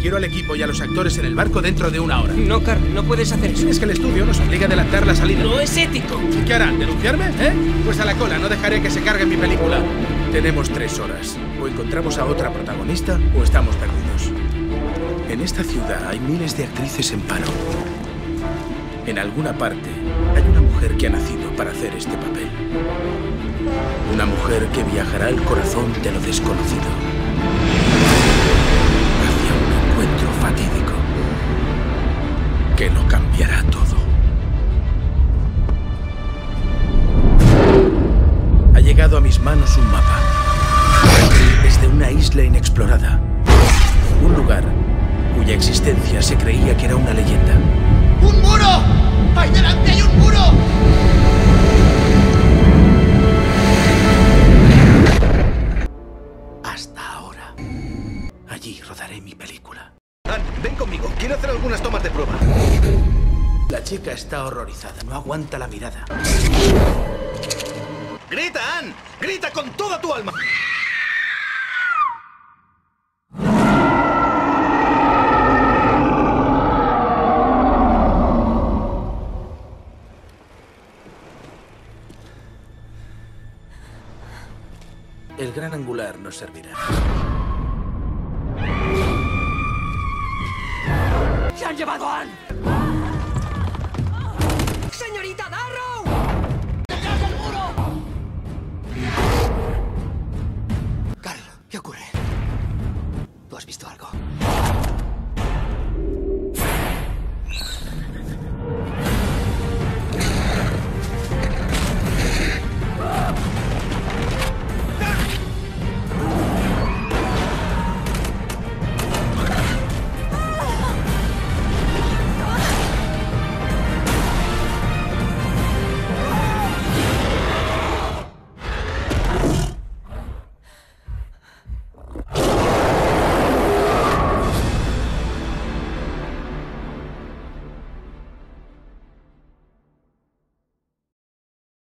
Quiero al equipo y a los actores en el barco dentro de 1 hora. No, Carmen, no puedes hacer eso. Es que el estudio nos obliga a adelantar la salida. No es ético. ¿Qué harán? ¿Denunciarme? ¿Eh? Pues a la cola, no dejaré que se cargue mi película. Tenemos 3 horas. O encontramos a otra protagonista o estamos perdidos. En esta ciudad hay miles de actrices en paro. En alguna parte hay una mujer que ha nacido para hacer este papel. Una mujer que viajará al corazón de lo desconocido. Hacia un encuentro fatídico que lo cambiará todo. Ha llegado a mis manos un mapa. Es de una isla inexplorada. Un lugar cuya existencia se creía que era una leyenda. ¡Un muro! ¡Ahí delante hay un muro! Hasta ahora. Allí rodaré mi película. Ann, ven conmigo. Quiero hacer algunas tomas de prueba. La chica está horrorizada. No aguanta la mirada. ¡Grita, Ann! ¡Grita con toda tu alma! El gran angular nos servirá. ¡Se han llevado a Ann! ¡Señorita Darrow! ¡Detrás del muro! Carl, ¿qué ocurre? ¿Tú has visto algo?